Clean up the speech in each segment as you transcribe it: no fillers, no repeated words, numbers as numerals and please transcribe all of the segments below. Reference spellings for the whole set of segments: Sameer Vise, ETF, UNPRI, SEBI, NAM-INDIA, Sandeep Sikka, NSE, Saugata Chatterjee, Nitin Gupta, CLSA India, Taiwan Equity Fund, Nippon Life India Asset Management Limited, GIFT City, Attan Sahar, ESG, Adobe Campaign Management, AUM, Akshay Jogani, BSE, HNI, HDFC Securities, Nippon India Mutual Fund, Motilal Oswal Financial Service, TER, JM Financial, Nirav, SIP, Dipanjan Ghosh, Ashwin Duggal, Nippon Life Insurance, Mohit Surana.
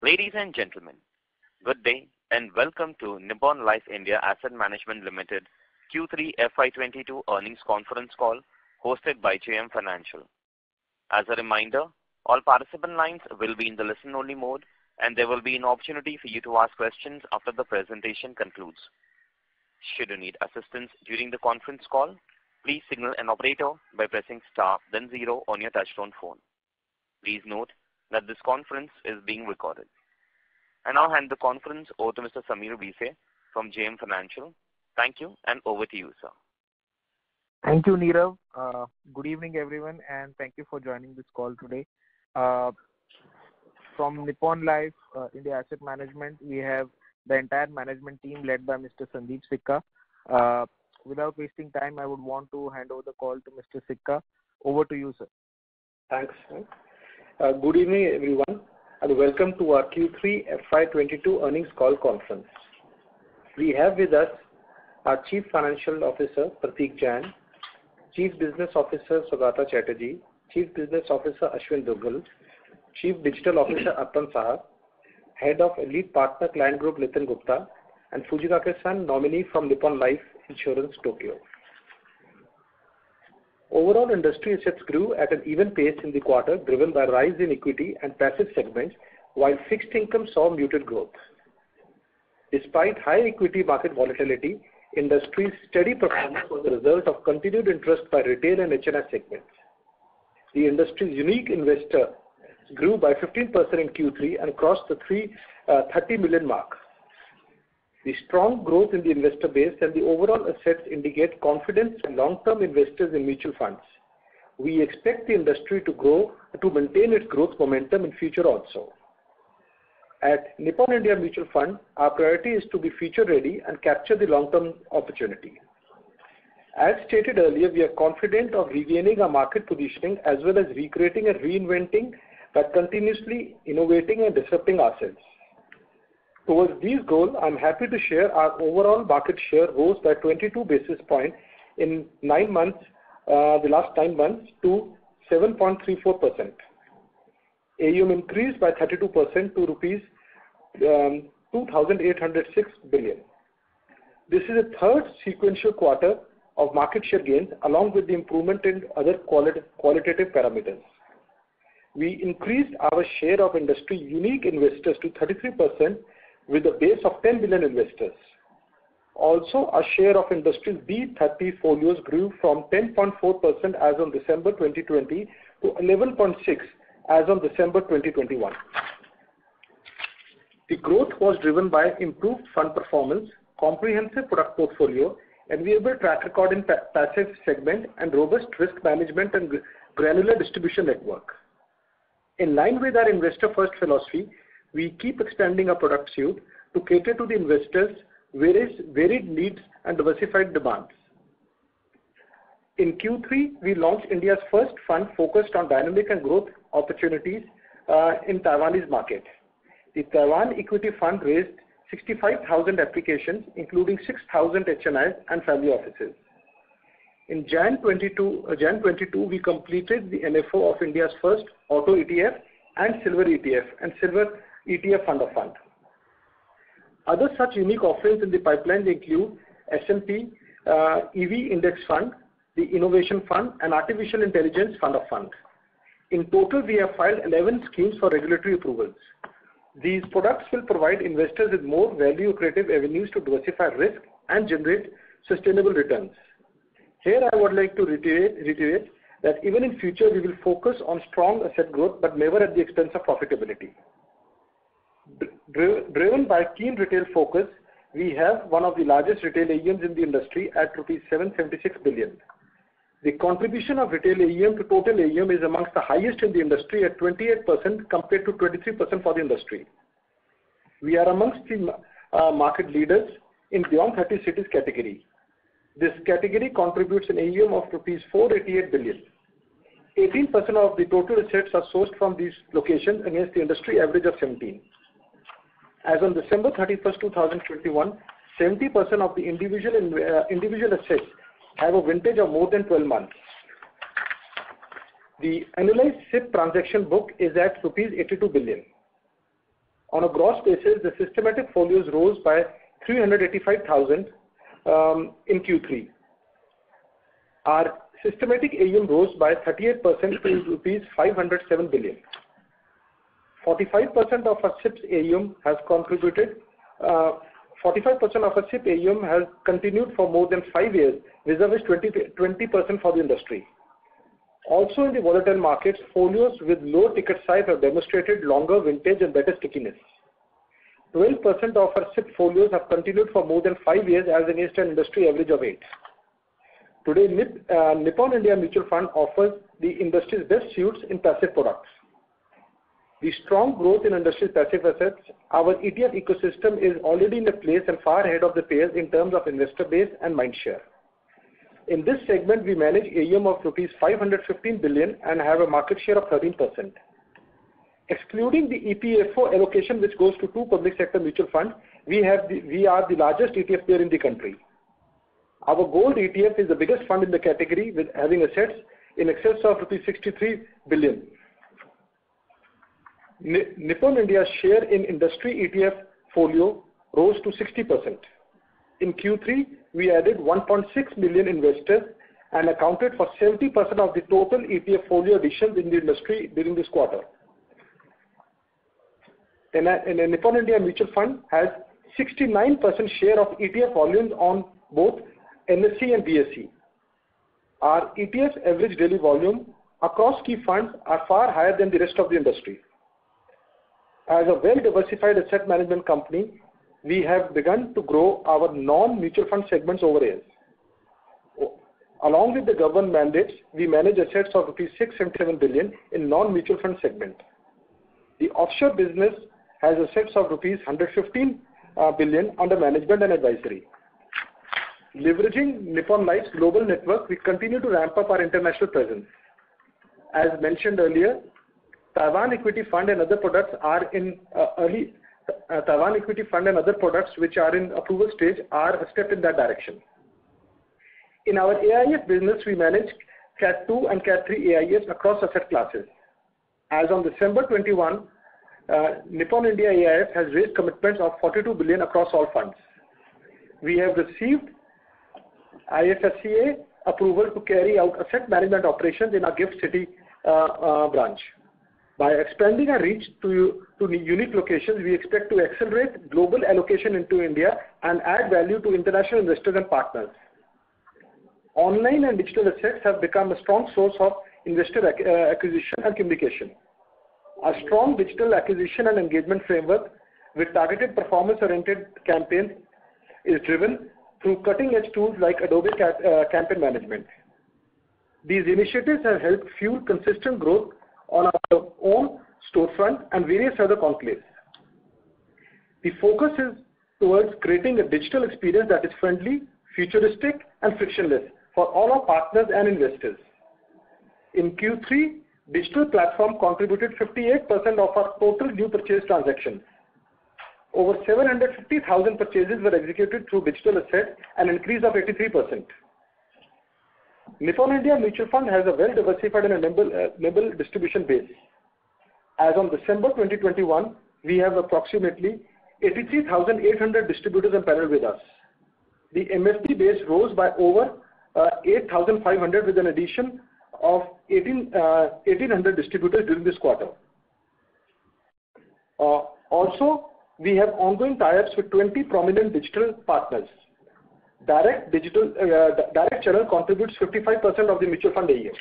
Ladies and gentlemen, good day and welcome to Nippon Life India Asset Management Limited Q3 FY22 earnings conference call hosted by JM Financial. As a reminder, all participant lines will be in the listen-only mode and there will be an opportunity for you to ask questions after the presentation concludes. Should you need assistance during the conference call, please signal an operator by pressing star then zero on your touchtone phone. Please note that this conference is being recorded. I now hand the conference over to Mr. Sameer Vise from JM Financial. Thank you and over to you, sir. Thank you, Nirav. Good evening, everyone, and thank you for joining this call today. From Nippon Life India Asset Management, we have the entire management team led by Mr. Sandeep Sikka. Without wasting time, I would want to hand over the call to Mr. Sikka. Over to you, sir. Thanks. Good evening, everyone, and welcome to our Q3 FY22 earnings call conference. We have with us our Chief Financial Officer, Prateek Jain, Chief Business Officer, Saugata Chatterjee, Chief Business Officer, Ashwin Duggal, Chief Digital Officer, Attan Sahar, Head of Elite Partner Client Group, Nitin Gupta, and Fujikake-san, nominee from Nippon Life Insurance, Tokyo. Overall industry assets grew at an even pace in the quarter, driven by rise in equity and passive segments, while fixed income saw muted growth. Despite high equity market volatility, industry's steady performance was the result of continued interest by retail and H&I segments. The industry's unique investor grew by 15% in Q3 and crossed the 30 million mark. The strong growth in the investor base and the overall assets indicate confidence in long-term investors in mutual funds. We expect the industry to maintain its growth momentum in future also. At Nippon India Mutual Fund, our priority is to be future-ready and capture the long-term opportunity. As stated earlier, we are confident of regaining our market positioning as well as recreating and reinventing by continuously innovating and disrupting ourselves. Towards these goals, I'm happy to share our overall market share rose by 22 basis points in the last nine months to 7.34%. AUM increased by 32% to rupees 2,806 billion. This is the third sequential quarter of market share gains along with the improvement in other qualitative parameters. We increased our share of industry unique investors to 33%. With a base of 10 million investors. Also, our share of industry's B30 folios grew from 10.4% as on December 2020 to 11.6% as on December 2021. The growth was driven by improved fund performance, comprehensive product portfolio, enviable track record in passive segment, and robust risk management and granular distribution network. In line with our investor-first philosophy, we keep expanding our product suite to cater to the investors' varied needs and diversified demands. In Q3, we launched India's first fund focused on dynamic and growth opportunities in Taiwanese market. The Taiwan Equity Fund raised 65,000 applications, including 6,000 HNIs and family offices. In Jan 22, we completed the NFO of India's first auto ETF and silver ETF and silver ETF fund of fund. Other such unique offerings in the pipeline include S&P EV Index Fund, the Innovation Fund, and Artificial Intelligence Fund of Fund. In total, we have filed 11 schemes for regulatory approvals. These products will provide investors with more value-creative avenues to diversify risk and generate sustainable returns. Here, I would like to reiterate that even in future, we will focus on strong asset growth, but never at the expense of profitability. Driven by keen retail focus, we have one of the largest retail AUMs in the industry at Rs 776 billion. The contribution of retail AUM to total AUM is amongst the highest in the industry at 28% compared to 23% for the industry. We are amongst the market leaders in beyond 30 cities category. This category contributes an AUM of Rs 488 billion. 18% of the total assets are sourced from these locations against the industry average of 17%. As on December 31st, 2021, 70% of the individual assets have a vintage of more than 12 months. The annualized SIP transaction book is at Rs 82 billion. On a gross basis, the systematic folios rose by 385,000 in Q3. Our systematic AUM rose by 38% to rupees 507 billion. 45% of our SIP's AUM has contributed. 45% of our SIP AUM has continued for more than 5 years, vis-a-vis 20% for the industry. Also, in the volatile markets, folios with low ticket size have demonstrated longer vintage and better stickiness. 12% of our SIP folios have continued for more than 5 years, as against an industry average of 8. Today, Nippon India Mutual Fund offers the industry's best suits in passive products. The strong growth in industry passive assets, our ETF ecosystem is already in a place and far ahead of the peers in terms of investor base and mindshare. In this segment, we manage AUM of rupees 515 billion and have a market share of 13%. Excluding the EPFO allocation, which goes to 2 public sector mutual funds, we are the largest ETF player in the country. Our gold ETF is the biggest fund in the category, with having assets in excess of rupees 63 billion. Nippon India's share in industry ETF folio rose to 60%. In Q3, we added 1.6 million investors and accounted for 70% of the total ETF folio additions in the industry during this quarter. And Nippon India Mutual Fund has 69% share of ETF volumes on both NSE and BSE. Our ETF's average daily volume across key funds are far higher than the rest of the industry. As a well-diversified asset management company, we have begun to grow our non-mutual fund segments over years. Along with the government mandates, we manage assets of rupees 677 billion in non-mutual fund segment. The offshore business has assets of rupees 115 billion under management and advisory. Leveraging Nippon Life's global network, we continue to ramp up our international presence. As mentioned earlier, Taiwan Equity Fund and other products are in Taiwan Equity Fund and other products which are in approval stage are a step in that direction. In our AIF business, we manage Cat 2 and Cat 3 AIFs across asset classes. As on December 21, Nippon India AIF has raised commitments of 42 billion across all funds. We have received IFSCA approval to carry out asset management operations in our GIFT City branch. By expanding our reach to unique locations, we expect to accelerate global allocation into India and add value to international investors and partners. Online and digital assets have become a strong source of investor acquisition and communication. Our strong digital acquisition and engagement framework with targeted performance-oriented campaigns is driven through cutting-edge tools like Adobe Campaign Management. These initiatives have helped fuel consistent growth on our own storefront and various other conclaves. The focus is towards creating a digital experience that is friendly, futuristic, and frictionless for all our partners and investors. In Q3, digital platform contributed 58% of our total new purchase transactions. Over 750,000 purchases were executed through digital assets, an increase of 83%. Nippon India Mutual Fund has a well-diversified and nimble distribution base. As on December 2021, we have approximately 83,800 distributors and panel with us. The MFD base rose by over 8,500 with an addition of 1,800 distributors during this quarter. Also, we have ongoing tie-ups with 20 prominent digital partners. Direct channel contributes 55% of the mutual fund AUM.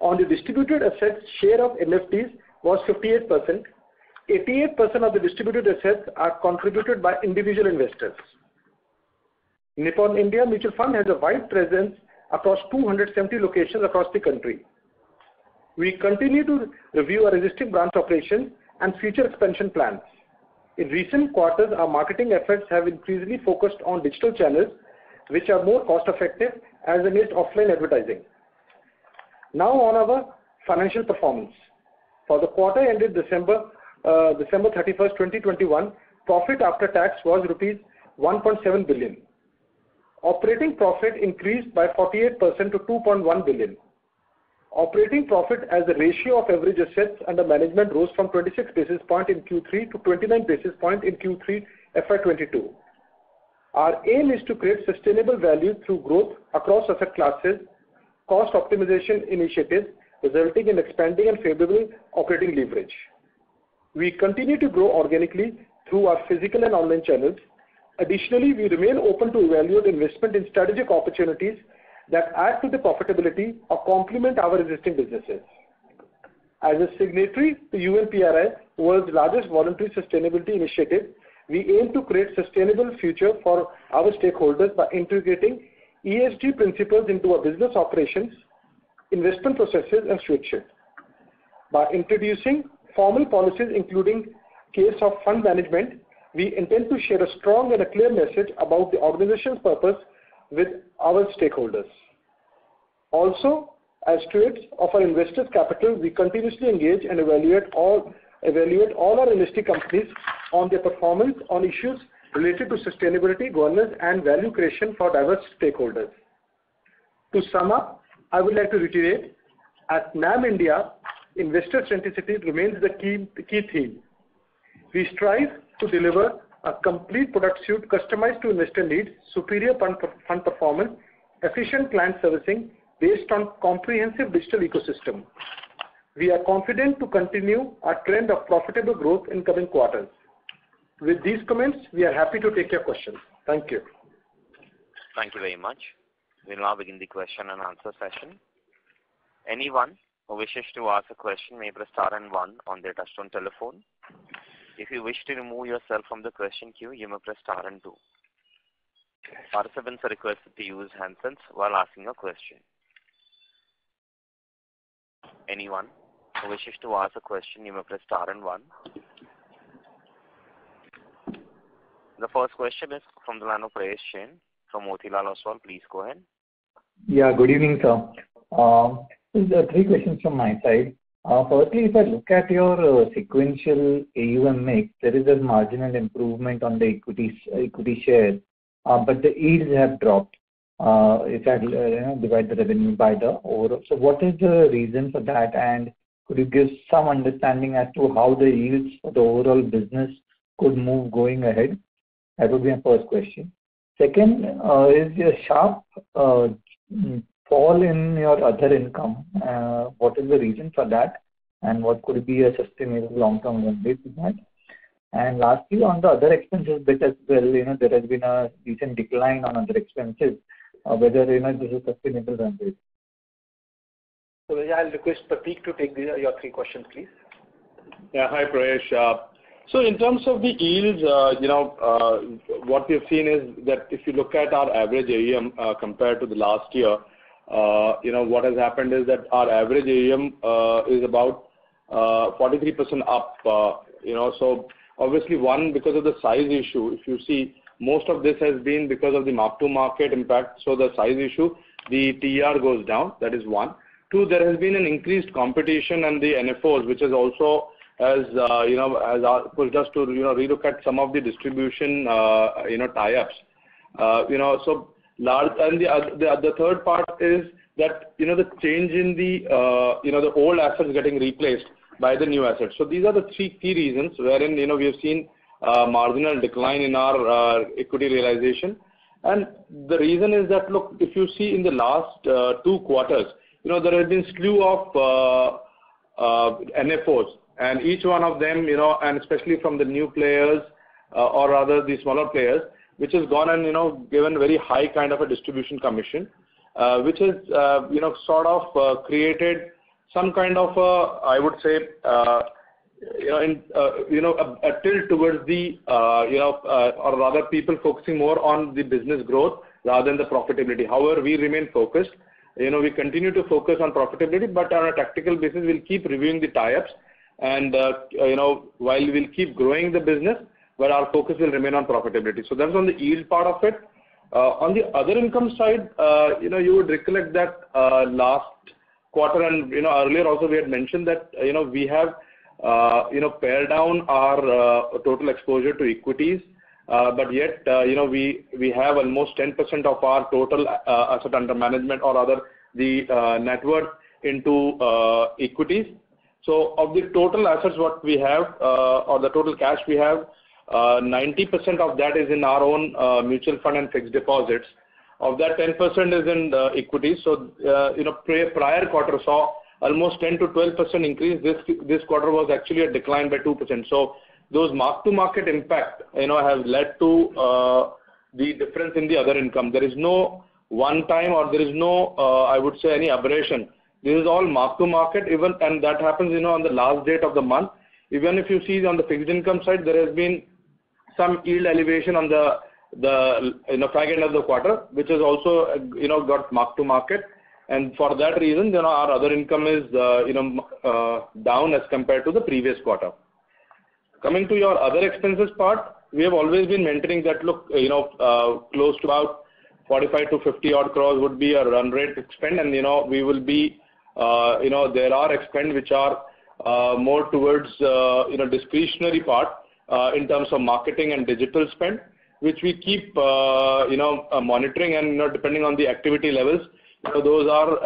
On the distributed assets, share of NFTs was 58%. 88% of the distributed assets are contributed by individual investors. Nippon India Mutual Fund has a wide presence across 270 locations across the country. We continue to review our existing branch operations and future expansion plans. In recent quarters, our marketing efforts have increasingly focused on digital channels, which are more cost-effective as against offline advertising. Now on our financial performance. For the quarter ended December 31st, 2021, profit after tax was rupees 1.7 billion. Operating profit increased by 48% to 2.1 billion. Operating profit as a ratio of average assets under management rose from 26 basis point in Q3 to 29 basis point in Q3 FY22. Our aim is to create sustainable value through growth across asset classes, cost optimization initiatives, resulting in expanding and favorable operating leverage. We continue to grow organically through our physical and online channels. Additionally, we remain open to evaluate investment in strategic opportunities that add to the profitability or complement our existing businesses. As a signatory to UNPRI, world's largest voluntary sustainability initiative, we aim to create sustainable future for our stakeholders by integrating ESG principles into our business operations, investment processes, and stewardship. By introducing formal policies, including case of fund management, we intend to share a strong and a clear message about the organization's purpose with our stakeholders. Also, as stewards of our investors' capital, we continuously engage and evaluate all our listed companies on their performance on issues related to sustainability, governance, and value creation for diverse stakeholders. To sum up, I would like to reiterate, at NAM India, investor centricity remains the key theme. We strive to deliver a complete product suite customized to investor needs, superior fund performance, efficient client servicing based on comprehensive digital ecosystem. We are confident to continue our trend of profitable growth in coming quarters. With these comments, we are happy to take your questions. Thank you. Thank you very much. We will now begin the question and answer session. Anyone who wishes to ask a question may press star and one on their touchtone telephone. If you wish to remove yourself from the question queue, you may press star and two. Participants are requested to use handsets while asking a question. Anyone who wishes to ask a question, you may press star and one. The first question is from the line of Prateek Jain from Motilal Oswal. Please go ahead. Yeah, good evening, sir. There are three questions from my side. Firstly, if I look at your sequential AUM mix, there is a marginal improvement on the equity shares, but the yields have dropped. If I divide the revenue by the overall, so what is the reason for that? And could you give some understanding as to how the yields for the overall business could move going ahead? That would be my first question. Second is your sharp fall in your other income. What is the reason for that? And what could be a sustainable long-term run rate for that? And lastly, on the other expenses bit as well, there has been a decent decline on other expenses, whether, this is sustainable run rate. So, I'll request Prateek to take your three questions, please. Yeah, hi, Prayesh. So, in terms of the yields, what we've seen is that if you look at our average AUM compared to the last year, what has happened is that our average AUM is about 43% up, so obviously one, because of the size issue, if you see, most of this has been because of the mark-to-market impact, so the size issue, the TER goes down, that is one. Two, there has been an increased competition and the NFOs, which has also, has pushed us to, relook at some of the distribution, tie-ups, so large, and the third part is that the change in the the old assets getting replaced by the new assets. So these are the three key reasons wherein we have seen marginal decline in our equity realization. And the reason is that look, if you see in the last 2 quarters, there has been slew of NFOs, and each one of them, and especially from the new players or rather the smaller players, which has gone and given very high kind of a distribution commission, which has sort of created some kind of a, I would say a tilt towards the or rather people focusing more on the business growth rather than the profitability. However, we remain focused. We continue to focus on profitability, but on a tactical basis, we'll keep reviewing the tie-ups, and while we'll keep growing the business, but our focus will remain on profitability. So that's on the yield part of it. On the other income side, you would recollect that last quarter and, earlier also we had mentioned that, we have, pared down our total exposure to equities, but yet, we have almost 10% of our total asset under management or other the net worth into equities. So of the total assets what we have, or the total cash we have, 90% of that is in our own mutual fund and fixed deposits. Of that, 10% is in equities. So prior quarter saw almost 10 to 12% increase. This quarter was actually a decline by 2%. So those mark-to-market impact, have led to the difference in the other income. There is no one time, or there is no, I would say, any aberration. This is all mark-to-market, even, and that happens, on the last date of the month. Even if you see on the fixed income side, there has been some yield elevation on the flag end of the quarter, which is also, got mark-to-market. And for that reason, our other income is, down as compared to the previous quarter. Coming to your other expenses part, we have always been maintaining that, look, close to about 45 to 50 odd crores would be a run rate spend, and we will be, there are expenses which are more towards discretionary part in terms of marketing and digital spend, which we keep monitoring, and depending on the activity levels, those are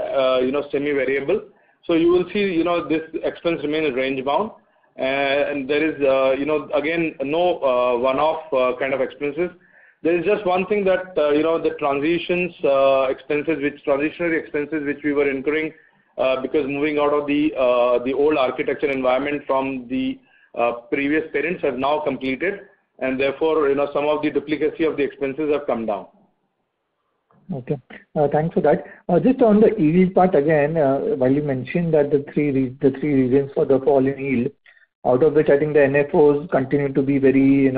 semi-variable. So you will see this expense remains range bound, and there is again no one-off kind of expenses. There is just one thing that the transitionary expenses which we were incurring because moving out of the old architecture environment from the previous parents have now completed, and therefore some of the duplicacy of the expenses have come down. Okay, thanks for that. Just on the yield part again, while you mentioned that the three reasons for the fall in yield, out of which I think the NFOs continue to be very,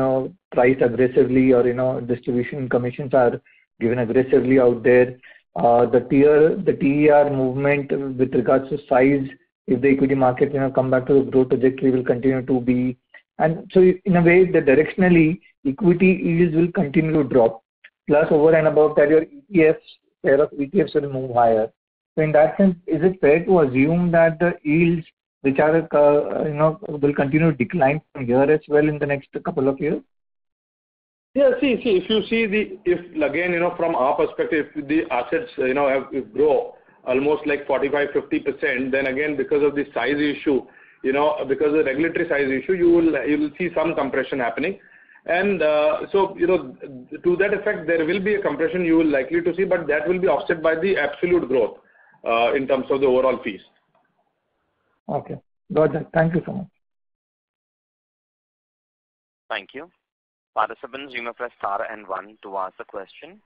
priced aggressively, or, distribution commissions are given aggressively out there. The TER movement with regards to size, if the equity market, come back to the growth trajectory, will continue to be. And so in a way, directionally, equity yields will continue to drop. Plus, over and above that, your share of ETFs will move higher. So in that sense, is it fair to assume that the yields which are, will continue to decline from here as well in the next couple of years? Yeah, see, if again, from our perspective, if the assets, grow almost like 45, 50%, then again, because of the size issue, because of the regulatory size issue, you will see some compression happening. And so, to that effect, there will be a compression you will likely to see, but that will be offset by the absolute growth in terms of the overall fees. Okay, got that. Thank you so much. Thank you. Participants, you may press star and 1 to ask a question.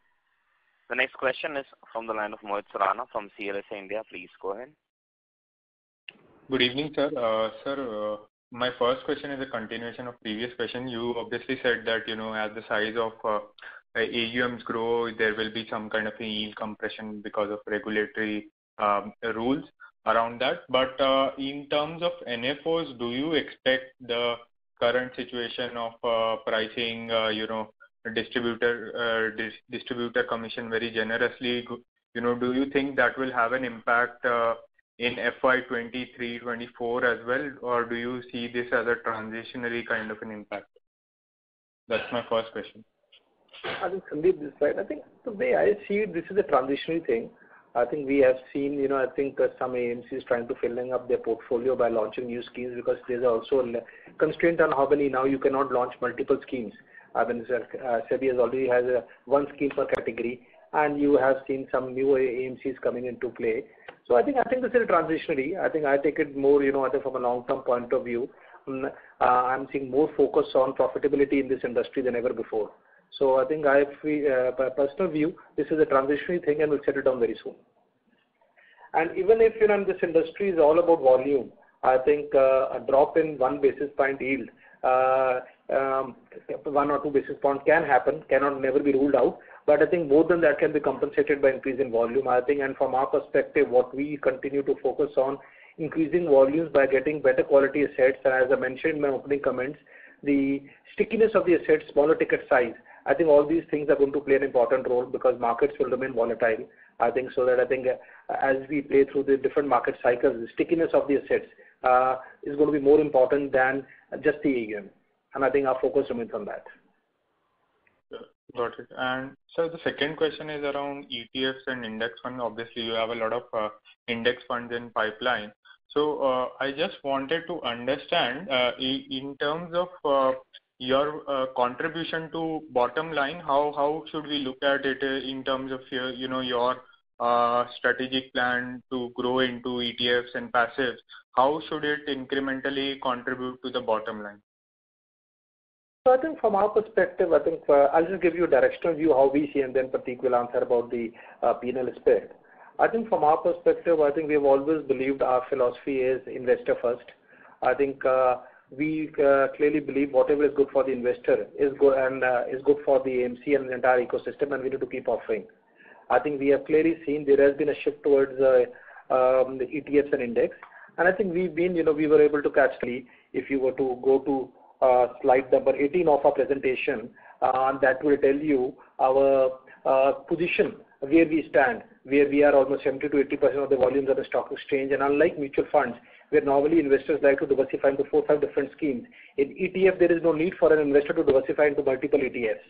The next question is from the line of Mohit Surana from CLSA India. Please go ahead. Good evening, sir. My first question is a continuation of previous question. You obviously said that, as the size of AUMs grow, there will be some kind of a yield compression because of regulatory rules around that, but in terms of NFOs, do you expect the current situation of pricing, distributor commission very generously, do you think that will have an impact in FY23-24 as well, or do you see this as a transitionary kind of an impact? That's my first question. I think Sandeep this side. I think the way I see it, this is a transitionary thing. I think we have seen, some AMCs trying to filling up their portfolio by launching new schemes, because there's also a constraint on how many. Now you cannot launch multiple schemes. I mean, SEBI already has one scheme per category, and you have seen some new AMCs coming into play. So I think this is a transitionary. I think I take it more, I think from a long-term point of view, I'm seeing more focus on profitability in this industry than ever before. So I think I feel, by personal view, this is a transitionary thing and we'll settle down very soon. And even if, this industry is all about volume, I think a drop in 1 basis point yield, 1 or 2 basis points can happen, cannot never be ruled out. But I think more than that can be compensated by increase in volume, I think. And from our perspective, what we continue to focus on, increasing volumes by getting better quality assets. And as I mentioned in my opening comments, the stickiness of the assets, smaller ticket size, I think all these things are going to play an important role, because markets will remain volatile. I think so that I think as we play through the different market cycles, the stickiness of the assets is going to be more important than just the AUM. And I think our focus remains on that. Got it. And so the second question is around ETFs and index funds. Obviously, you have a lot of index funds in pipeline. So I just wanted to understand in terms of your contribution to bottom line, how should we look at it in terms of your, you know, your strategic plan to grow into ETFs and passives? How should it incrementally contribute to the bottom line? So I think from our perspective, I think I'll just give you a directional view how we see, and then Prateek will answer about the penal aspect. I think from our perspective, I think we have always believed our philosophy is investor first. I think we clearly believe whatever is good for the investor is good and is good for the AMC and the entire ecosystem, and we need to keep offering. I think we have clearly seen there has been a shift towards the ETFs and index, and I think we've been, you know, we were able to catch the, if you were to go to slide number 18 of our presentation, that will tell you our position, where we stand, where we are almost 70 to 80% of the volumes of the stock exchange. And unlike mutual funds, where normally investors like to diversify into 4 or 5 different schemes, in ETF there is no need for an investor to diversify into multiple ETFs,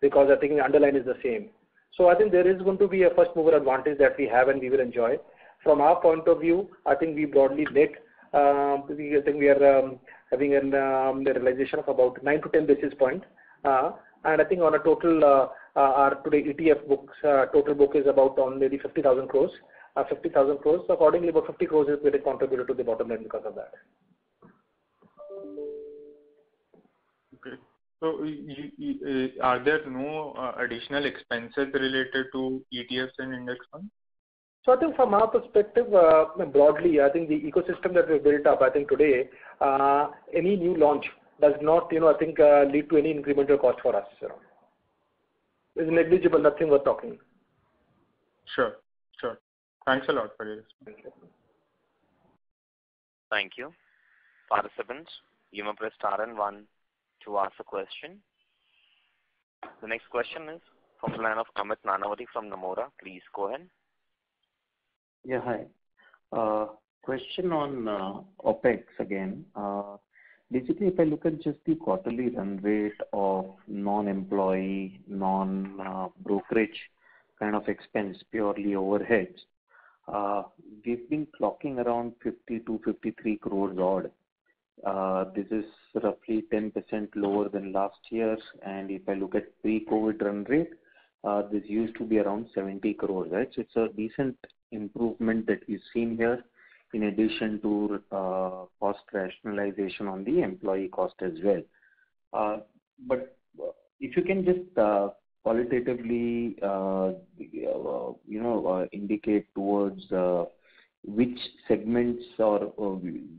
because I think the underline is the same. So I think there is going to be a first mover advantage that we have and we will enjoy. From our point of view, I think we broadly net, I think we are having an the realization of about 9 to 10 basis points. And I think on a total, our today ETF books, total book is about on maybe 50,000 crores. 50,000 crores, so accordingly about 50 crores is really contributed to the bottom line because of that. Okay. So are there no additional expenses related to ETFs and index funds? So I think from our perspective, broadly, I think the ecosystem that we've built up, I think today, any new launch does not, you know, I think lead to any incremental cost for us. So it's negligible, nothing worth talking. Sure, sure. Thanks a lot for your response. Thank you. Participants, you may press star and 1 to ask a question. The next question is from the line of Amit Nanavati from Nomura. Please go ahead. Yeah, hi. Question on OPEX again. Basically, if I look at just the quarterly run rate of non-employee, non-brokerage kind of expense, purely overheads, we've been clocking around 52, 53 crores odd. This is roughly 10% lower than last year. And if I look at pre-COVID run rate, this used to be around 70 crores, right? So it's a decent improvement that we've seen here, in addition to cost rationalization on the employee cost as well. But if you can just qualitatively, indicate towards which segments or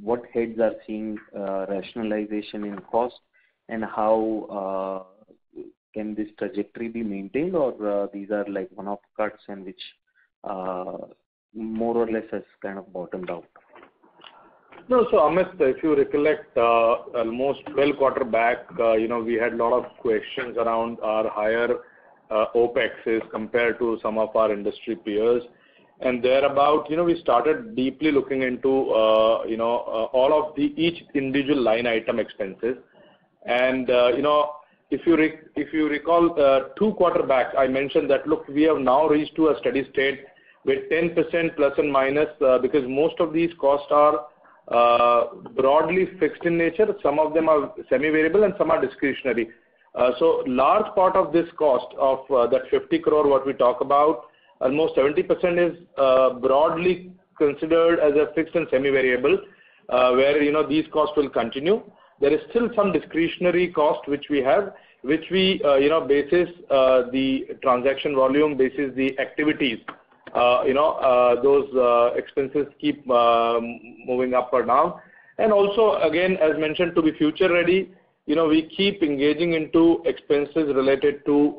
what heads are seeing rationalization in cost, and how can this trajectory be maintained, or these are like one-off cuts and which more or less has kind of bottomed out? No, so Amit, if you recollect, almost 12 quarter back, we had a lot of questions around our higher OPEXs compared to some of our industry peers. And thereabout, we started deeply looking into, all of each individual line item expenses. And, if you recall 2 quarter back, I mentioned that, look, we have now reached to a steady state with 10% plus and minus, because most of these costs are broadly fixed in nature. Some of them are semi-variable and some are discretionary. So large part of this cost of that 50 crore what we talk about, almost 70% is broadly considered as a fixed and semi-variable, where, these costs will continue. There is still some discretionary cost which we have, which we, basis the transaction volume, basis the activities. Those expenses keep moving up or down. And also, again, as mentioned, to be future ready, we keep engaging into expenses related to,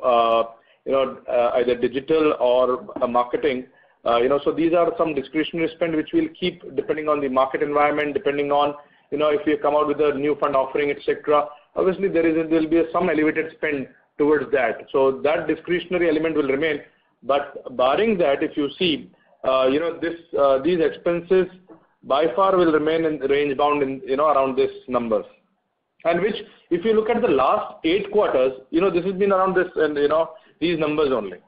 either digital or marketing. So these are some discretionary spend which we'll keep depending on the market environment, depending on, if we come out with a new fund offering, etc. Obviously, there'll be some elevated spend towards that. So that discretionary element will remain. But barring that, if you see, these expenses by far will remain in range bound in, around this numbers. and which, if you look at the last 8 quarters, this has been around this and these numbers only.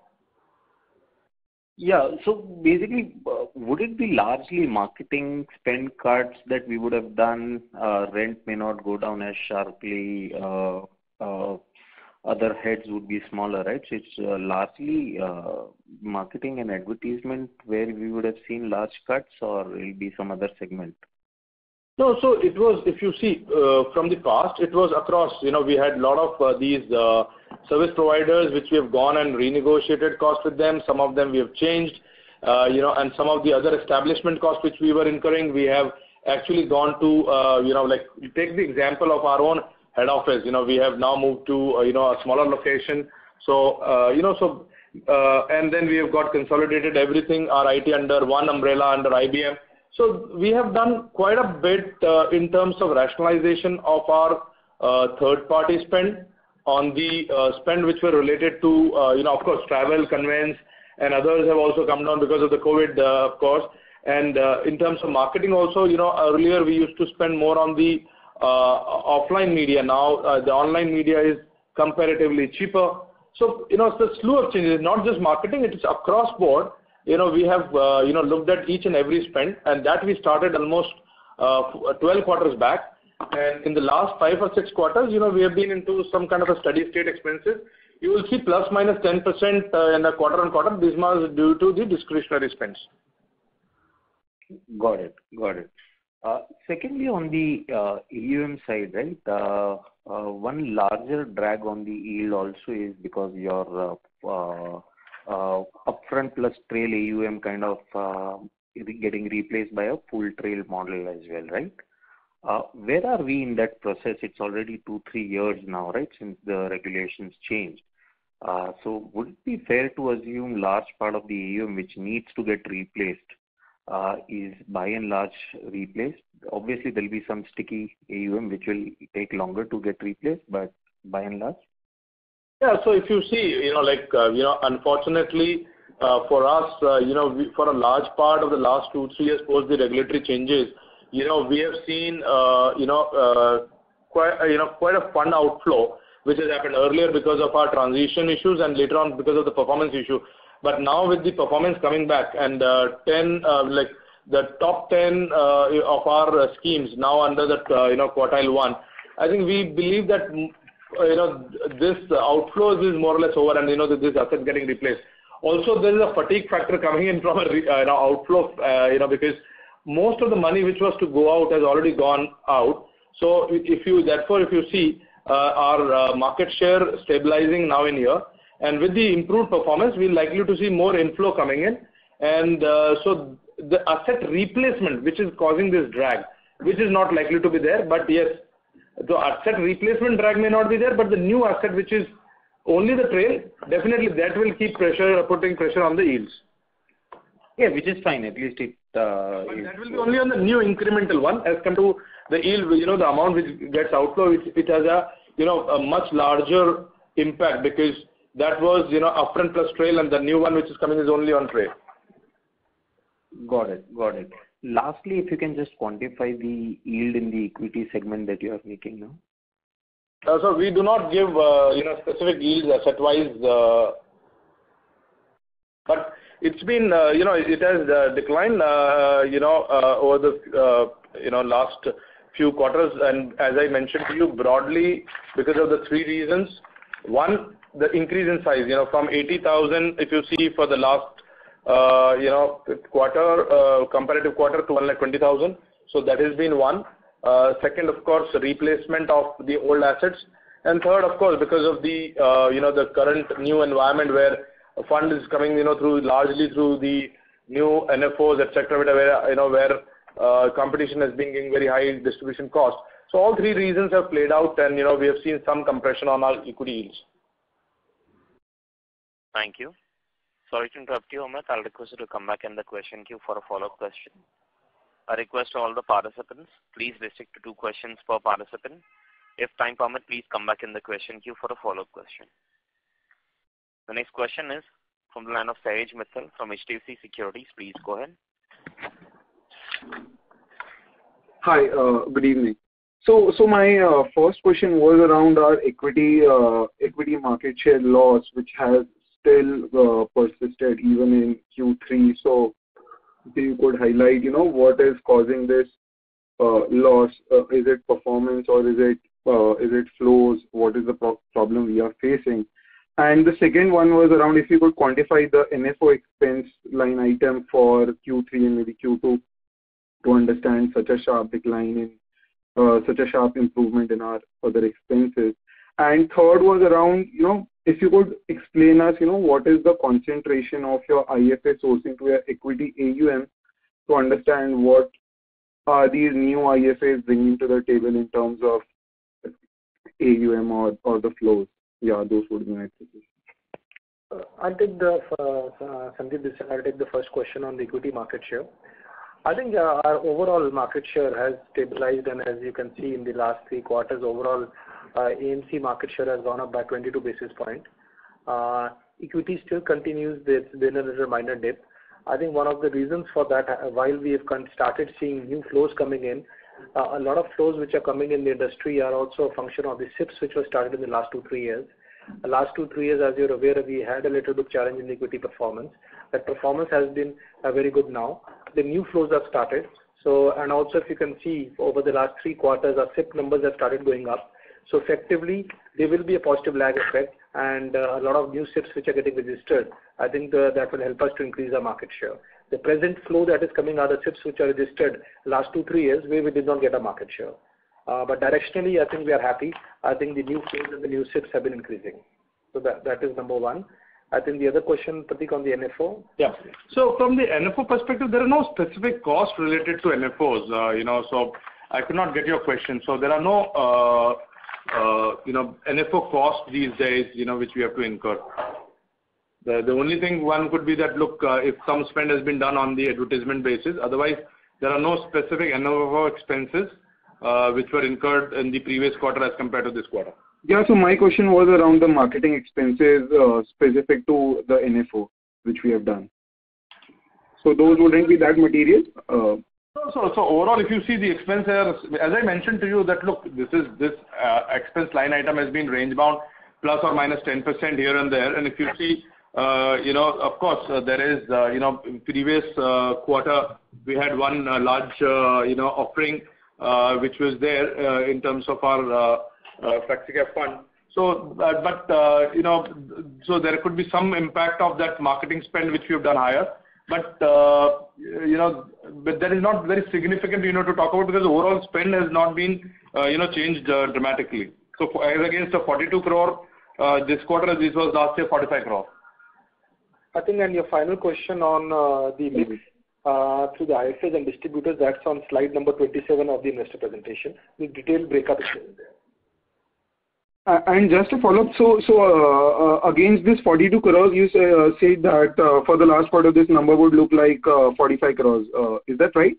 Yeah. So basically, would it be largely marketing spend cuts that we would have done? Rent may not go down as sharply. Other heads would be smaller, right? So it's largely marketing and advertisement where we would have seen large cuts, or it'll be some other segment? No, so it was, if you see from the past, it was across, we had a lot of these service providers which we have gone and renegotiated costs with them. Some of them we have changed, and some of the other establishment costs which we were incurring, we have actually gone to, like take the example of our own head office. We have now moved to a smaller location. So and then we have got consolidated everything, our IT under one umbrella under IBM. So we have done quite a bit in terms of rationalization of our third-party spend on the spend which were related to of course travel, conveyance, and others have also come down because of the COVID, of course. And in terms of marketing, also earlier we used to spend more on the offline media. Now the online media is comparatively cheaper. So it's a slew of changes, not just marketing; it is across board. We have looked at each and every spend, and that we started almost 12 quarters back. And in the last 5 or 6 quarters, we have been into some kind of a steady state expenses. You will see plus minus 10% in a quarter on quarter. This was due to the discretionary spends. Got it. Got it. Secondly, on the AUM side, right, one larger drag on the yield also is because your upfront plus trail AUM kind of getting replaced by a full trail model as well, right? Where are we in that process? It's already 2-3 years now, right, since the regulations changed. So would it be fair to assume large part of the AUM which needs to get replaced is by and large replaced? Obviously, there'll be some sticky AUM which will take longer to get replaced, but by and large? Yeah, so if you see, unfortunately for us, for a large part of the last 2-3 years post the regulatory changes, we have seen, quite a fund outflow, which has happened earlier because of our transition issues and later on because of the performance issue. But now with the performance coming back and the top 10 of our schemes now under the, quartile one, I think we believe that this outflows is more or less over, and this asset getting replaced. Also, there is a fatigue factor coming in from a outflow, because most of the money which was to go out has already gone out. So, if you see our market share stabilizing now in here, and with the improved performance, we're likely to see more inflow coming in, and so the asset replacement, which is causing this drag, which is not likely to be there, but yes. The asset replacement drag may not be there, but the new asset, which is only the trail, definitely that will keep putting pressure on the yields. Yeah, which is fine. At least it. But that will be only on the new incremental one as compared to the yield. The amount which gets outflow, it has a a much larger impact because that was upfront plus trail, and the new one which is coming is only on trail. Got it. Got it. Lastly, if you can just quantify the yield in the equity segment that you are making now. So we do not give specific yields asset-wise, but it's been it has declined over the last few quarters, and as I mentioned to you broadly because of the three reasons. One, the increase in size, from 80,000 if you see for the last comparative quarter to 1,20,000. So that has been one. Second, of course, replacement of the old assets, and third, of course, because of the the current new environment where a fund is coming largely through the new NFOs, etc., where competition is being very high, distribution cost. So all three reasons have played out, and we have seen some compression on our equity yields. Thank you. Sorry to interrupt you, Amit. I'll request you to come back in the question queue for a follow-up question. I request all the participants, please restrict to 2 questions per participant. If time permits, please come back in the question queue for a follow-up question. The next question is from the line of Saraj Mithal from HDFC Securities. Please go ahead. Hi, good evening. So my first question was around our equity market share loss, which has still persisted even in Q3. So if you could highlight, what is causing this loss? Is it performance or is it flows? What is the problem we are facing? And the second one was around if you could quantify the NFO expense line item for Q3 and maybe Q2 to understand such a sharp decline in such a sharp improvement in our other expenses. And third was around, if you could explain us, what is the concentration of your IFA sourcing to your equity AUM to understand what are these new IFAs bringing to the table in terms of AUM or the flows. Yeah, those would be my questions. I'll take the first question on the equity market share. I think our overall market share has stabilized, and as you can see in the last 3 quarters, overall AMC market share has gone up by 22 basis points. Equity still continues. There's been a little minor dip. I think one of the reasons for that, while we have started seeing new flows coming in, a lot of flows which are coming in the industry are also a function of the SIPs which were started in the last 2-3 years. The last 2-3 years, as you're aware, we had a little bit challenge in equity performance. That performance has been very good now. The new flows have started. So, and also if you can see over the last 3 quarters, our SIP numbers have started going up. So effectively, there will be a positive lag effect and a lot of new SIPs which are getting registered. I think that will help us to increase our market share. The present flow that is coming out of SIPs which are registered last 2-3 years, where we did not get a market share. But directionally, I think we are happy. I think the new flows and the new SIPs have been increasing. So that is number one. I think the other question, Prateek, on the NFO. Yeah. So from the NFO perspective, there are no specific costs related to NFOs. So I could not get your question. So there are no NFO costs these days, which we have to incur. The only thing one could be that, look, if some spend has been done on the advertisement basis, otherwise there are no specific NFO expenses which were incurred in the previous quarter as compared to this quarter. Yeah, so my question was around the marketing expenses specific to the NFO which we have done. So those wouldn't be that material? So overall, if you see the expense here, as I mentioned to you that, look, this expense line item has been range bound plus or minus 10% here and there. And if you see, of course, there is, previous quarter, we had one large, offering, which was there in terms of our FlexiCap fund. So, so there could be some impact of that marketing spend, which we've done higher. But, but that is not very significant, to talk about because overall spend has not been, changed dramatically. So as against a 42 crore this quarter, this was last year 45 crore. I think, and your final question on the mix through the IFAs and distributors, that's on slide number 27 of the investor presentation. The detailed breakup is there. And just to follow up, so against this 42 crores, you said that for the last quarter, this number would look like 45 crores. Is that right?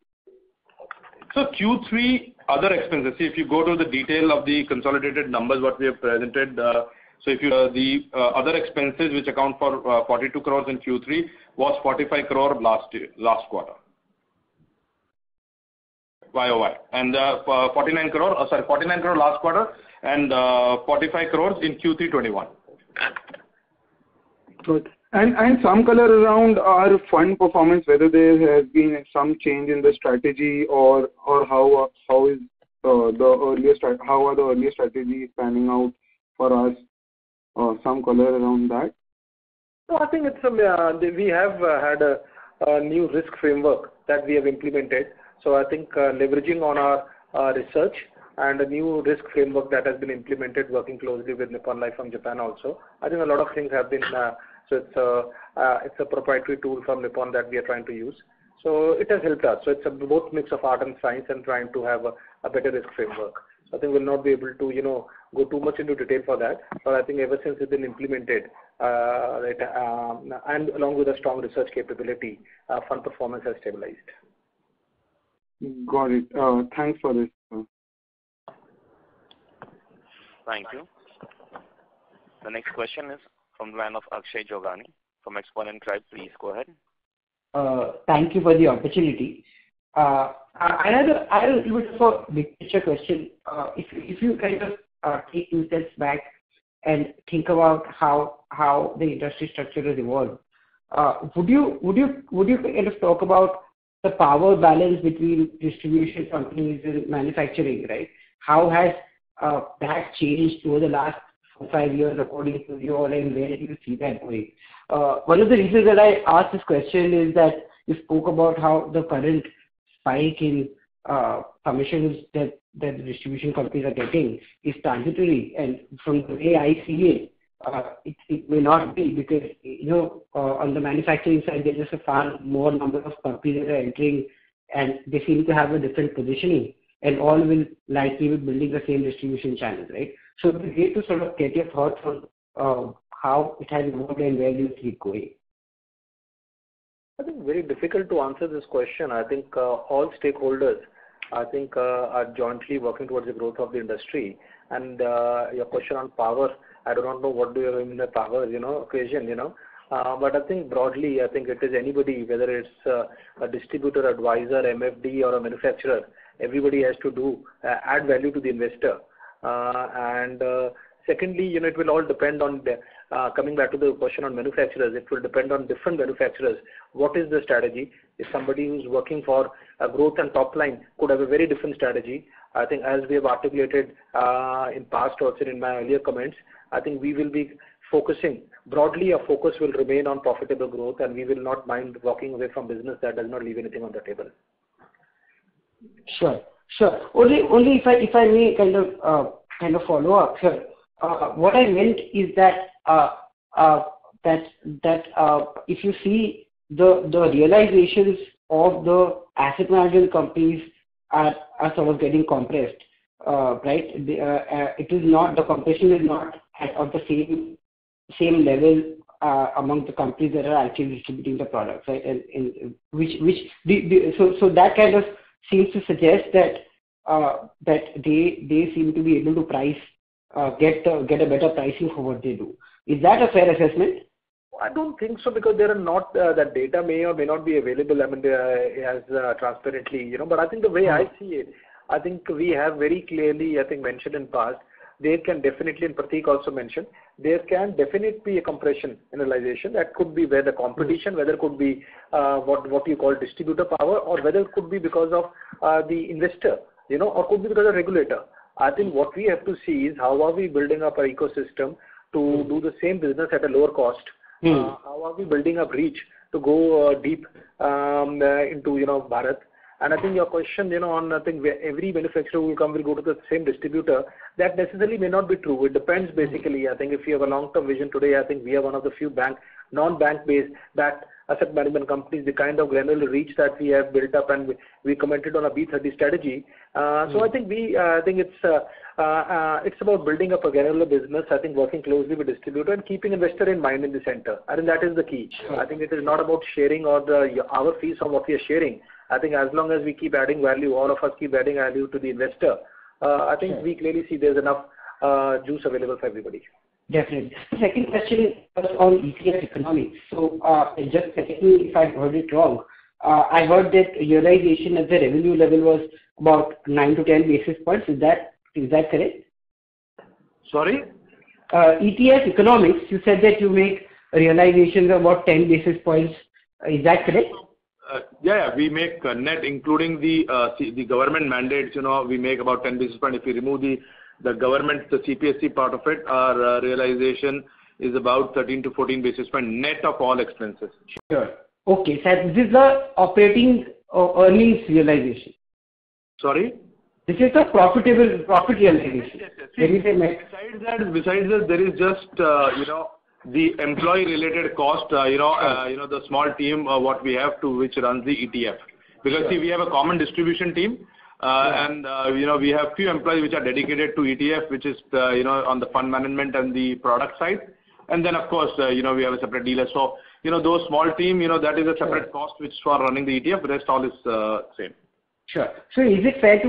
So Q3 other expenses. See, if you go to the detail of the consolidated numbers, what we have presented. So if you other expenses which account for 42 crores in Q3 was 45 crore last quarter. YOY and 49 crore last quarter and 45 crores in Q3 21. Good. And some color around our fund performance, whether there has been some change in the strategy or how are the earlier strategies panning out for us? Some color around that. No, I think it's we have had a new risk framework that we have implemented. So I think leveraging on our research and a new risk framework that has been implemented, working closely with Nippon Life from Japan also. I think a lot of things have been, so it's a proprietary tool from Nippon that we are trying to use. So it has helped us. So it's a both mix of art and science and trying to have a better risk framework. So I think we'll not be able to, go too much into detail for that. But I think ever since it's been implemented, and along with a strong research capability, fund performance has stabilized. Got it. Thanks for this. Thank you. The next question is from the line of Akshay Jogani from Exponent Tribe. Please go ahead. Thank you for the opportunity. Another, I have a little bit of a big picture question. If you kind of take 2 steps back and think about how the industry structure has evolved, would you kind of talk about the power balance between distribution companies and manufacturing, right? How has that changed over the last 4 or 5 years, according to you, and where do you see that going? One of the reasons that I asked this question is that you spoke about how the current spike in commissions that the distribution companies are getting is transitory, and from the way I see it, it may not be, because on the manufacturing side there's just a far more number of companies that are entering, and they seem to have a different positioning, and all will likely be building the same distribution channels, right? So it'd be great to sort of get your thoughts on how it has evolved and where you see it going. I think very difficult to answer this question. I think all stakeholders, I think, are jointly working towards the growth of the industry. And your question on power, I do not know what do you mean by power, equation, But I think broadly, I think it is anybody, whether it's a distributor, advisor, MFD, or a manufacturer. Everybody has to do add value to the investor. Secondly, it will all depend on the, coming back to the question on manufacturers, it will depend on different manufacturers. What is the strategy? If somebody who's working for growth and top line could have a very different strategy. I think as we have articulated in past also in my earlier comments, I think we will be focusing, broadly our focus will remain on profitable growth, and we will not mind walking away from business that does not leave anything on the table. Sure. Only if I may kind of follow up, sure. What I meant is that if you see the realizations of the asset management companies are sort of getting compressed, right? The compression is not at the same level among the companies that are actually distributing the products, right? And so that kind of seems to suggest that they seem to be able to price. Get a better pricing for what they do. Is that a fair assessment? I don't think so, because there are not that data may or may not be available. I mean, as transparently, But I think the way I see it, I think we have very clearly, I think mentioned in past, there can definitely, and Prateek also mentioned, there can definitely be a compression in realization. That could be where the competition, whether it could be what you call distributor power, or whether it could be because of the investor, or could be because of regulator. I think what we have to see is how are we building up our ecosystem to do the same business at a lower cost. How are we building up reach to go deep into Bharat? And I think your question, on I think where every manufacturer will go to the same distributor. That necessarily may not be true. It depends basically. I think if you have a long-term vision today, I think we are one of the few non-bank-based that asset management companies, the kind of granular reach that we have built up, and we commented on a B30 strategy. So I think it's about building up a granular business. I think working closely with distributor and keeping investor in mind in the center. I think that is the key. Sure. I think it is not about sharing or our fees on what we are sharing. I think as long as we keep adding value, all of us keep adding value to the investor. I think we clearly see there's enough juice available for everybody. Definitely. The second question was on ETF economics. So just technically, if I heard it wrong, I heard that realization at the revenue level was about 9 to 10 basis points. Is that correct? Sorry? ETF economics, you said that you make realizations about 10 basis points. Is that correct? We make net, including the government mandates, we make about 10 basis points. If we remove the government, the CPSC part of it, our realization is about 13 to 14 basis points net of all expenses. Sure. Okay. So this is the operating earnings realization. Sorry? This is the profit realization. Yes. Besides that, there is just, the employee related cost, the small team, what we have to which runs the ETF. Because we have a common distribution team. And we have few employees which are dedicated to ETF, which is on the fund management and the product side, and then of course we have a separate dealer. So those small team, that is a separate cost which for running the ETF. The rest all is same. Sure. So is it fair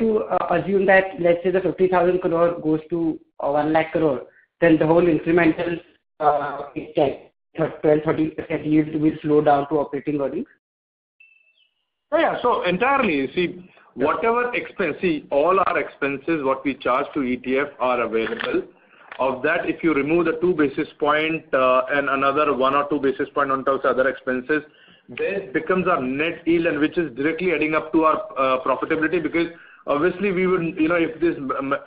to assume that, let's say, the 50,000 crore goes to 1 lakh crore, then the whole incremental 12-13% yield will slow down to operating earnings? Yeah. So entirely, see, whatever expense, see, all our expenses, what we charge to ETF are available. Of that, if you remove the 2 basis points and another 1 or 2 basis points on top of other expenses, then becomes our net yield, and which is directly adding up to our profitability, because obviously we would, you know, if this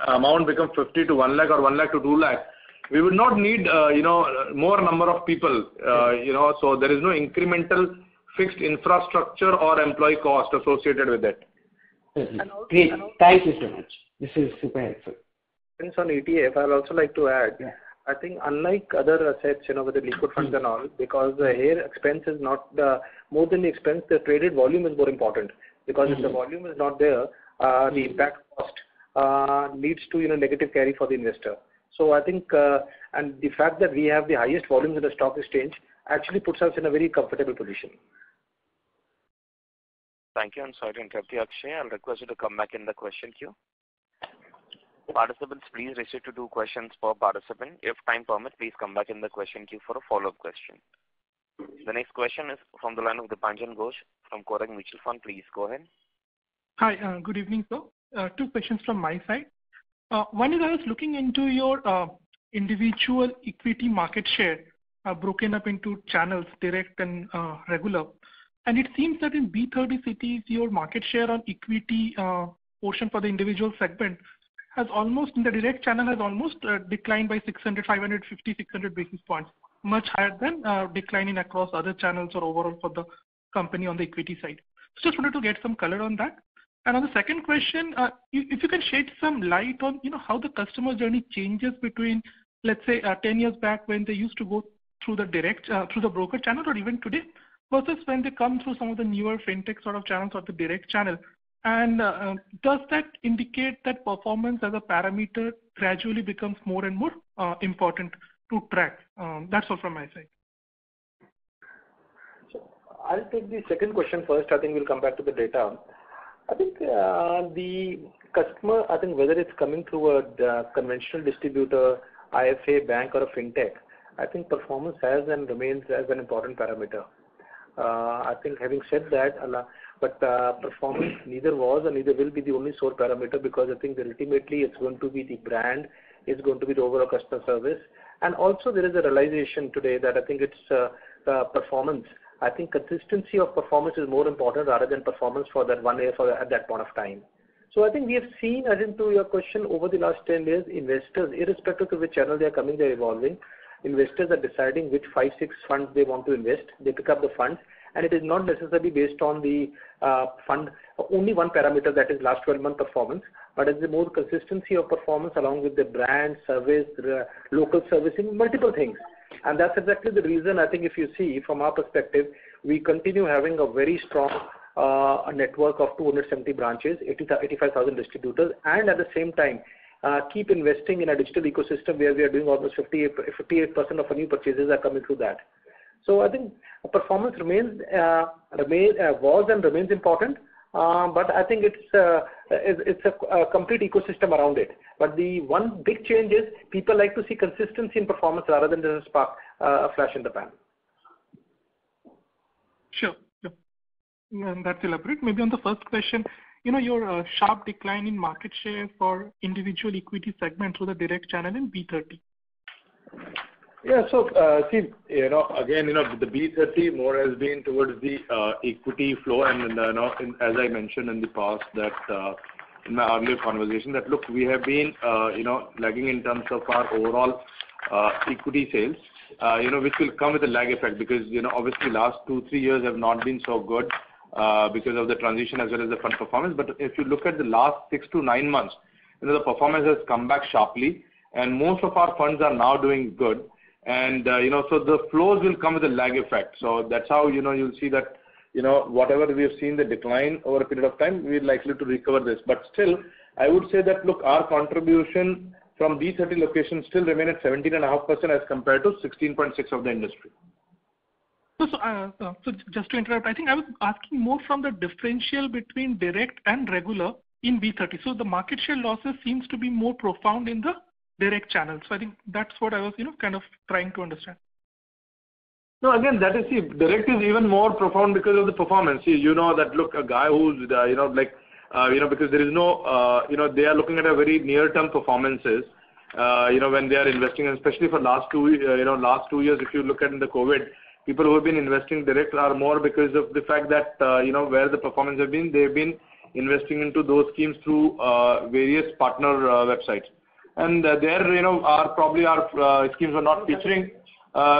amount becomes 50 to 1 lakh or 1 lakh to 2 lakh, we would not need, you know, more number of people, you know, so there is no incremental fixed infrastructure or employee cost associated with it. Great. Thank you so much. This is super helpful. On ETF, I'll also like to add, I think unlike other assets, you know, with the liquid funds and all, because here expense is not the, more than the expense, the traded volume is more important, because if the volume is not there, the impact cost leads to, you know, negative carry for the investor. So I think, and the fact that we have the highest volumes in the stock exchange actually puts us in a very comfortable position. Thank you. I'm sorry to interrupt you, Akshay. I'll request you to come back in the question queue. Participants, please restrict to 2 questions per participant. If time permits, please come back in the question queue for a follow-up question. The next question is from the line of Dipanjan Ghosh from Korak Mutual Fund. Please go ahead. Hi, good evening, sir. 2 questions from my side. One is, I was looking into your individual equity market share broken up into channels, direct and regular. And it seems that in B30 cities, your market share on equity portion for the individual segment has almost, in the direct channel, has almost declined by 550, 600 basis points, much higher than declining across other channels or overall for the company on the equity side. So just wanted to get some color on that. And on the second question, if you can shed some light on, you know, how the customer journey changes between, let's say, 10 years back when they used to go through the direct, through the broker channel, or even today, versus when they come through some of the newer fintech sort of channels or the direct channel. And does that indicate that performance as a parameter gradually becomes more and more important to track? That's all from my side. So I'll take the second question first. I think we'll come back to the data. I think the customer, I think whether it's coming through a conventional distributor, IFA, bank, or a fintech, I think performance has and remains as an important parameter. I think having said that, but performance neither was and neither will be the only sole parameter, because I think that ultimately it's going to be the brand, it's going to be the overall customer service. And also there is a realization today that I think it's performance. I think consistency of performance is more important rather than performance for that one year for at that point of time. So I think we have seen, as into your question, over the last 10 years, investors, irrespective of which channel they are coming, they're evolving. Investors are deciding which 5-6 funds they want to invest. They pick up the funds, and it is not necessarily based on the fund, only one parameter, that is last 12-month performance, but it's the more consistency of performance along with the brand, service, local servicing, multiple things. And that's exactly the reason, I think, if you see from our perspective, we continue having a very strong network of 270 branches, 85,000 distributors, and at the same time, keep investing in a digital ecosystem where we are doing almost 58% of our new purchases are coming through that. So I think performance remains, was and remains important, but I think it's a complete ecosystem around it. But the one big change is people like to see consistency in performance rather than just a flash in the pan. Sure. That's elaborate. Maybe on the first question, you know, your sharp decline in market share for individual equity segment through the direct channel in B30. Yeah, so see, you know, again, you know, the B30 more has been towards the equity flow, and you know, as I mentioned in the past, that in my earlier conversation, that look, we have been, you know, lagging in terms of our overall equity sales, you know, which will come with a lag effect, because, you know, obviously last 2-3 years have not been so good because of the transition as well as the fund performance. But if you look at the last 6 to 9 months, you know, the performance has come back sharply, and most of our funds are now doing good. And, you know, so the flows will come with a lag effect. So that's how, you know, you'll see that, you know, whatever we have seen the decline over a period of time, we're likely to recover this. But still, I would say that, look, our contribution from these 30 locations still remain at 17.5% as compared to 16.6% of the industry. So just to interrupt, I think I was asking more from the differential between direct and regular in B30. So the market share losses seems to be more profound in the direct channel. So I think that's what I was, you know, kind of trying to understand. No, again, that is, see, direct is even more profound because of the performance. See, you know that, look, a guy who's, because there is no, they are looking at a very near-term performances, when they are investing, and especially for last two years, if you look at in the COVID, people who have been investing direct are more because of the fact that, where the performance have been, they've been investing into those schemes through various partner websites. And there, our schemes were not featuring.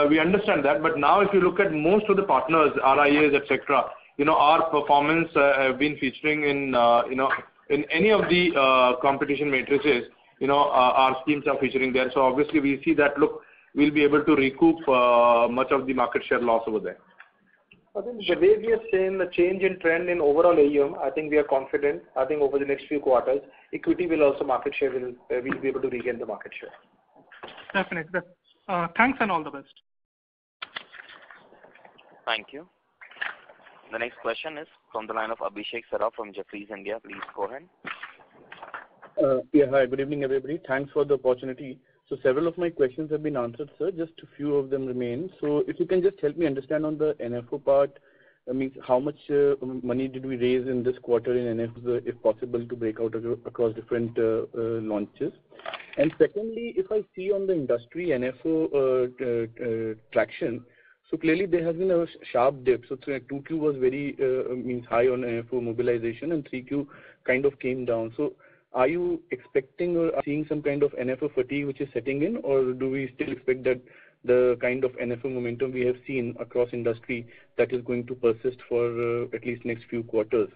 We understand that, but now if you look at most of the partners, RIAs, etc., our performance have been featuring in any of the competition matrices, our schemes are featuring there. So obviously we see that, look, we'll be able to recoup much of the market share loss over there. I think the way we have seen the change in trend in overall AUM, I think we are confident. I think over the next few quarters, equity will also we'll be able to regain the market share. Definitely. Thanks and all the best. Thank you. The next question is from the line of Abhishek Saraf from Jefferies India. Please go ahead. Hi, good evening everybody. Thanks for the opportunity. So several of my questions have been answered, sir. Just a few of them remain. So if you can just help me understand on the NFO part, I mean, how much money did we raise in this quarter in NFOs, if possible, to break out across different launches? And secondly, if I see on the industry NFO traction, so clearly there has been a sharp dip. So 2Q was very high on NFO mobilization and 3Q kind of came down. So are you expecting or seeing some kind of NFO fatigue which is setting in, or do we still expect that the kind of NFO momentum we have seen across industry that is going to persist for at least next few quarters?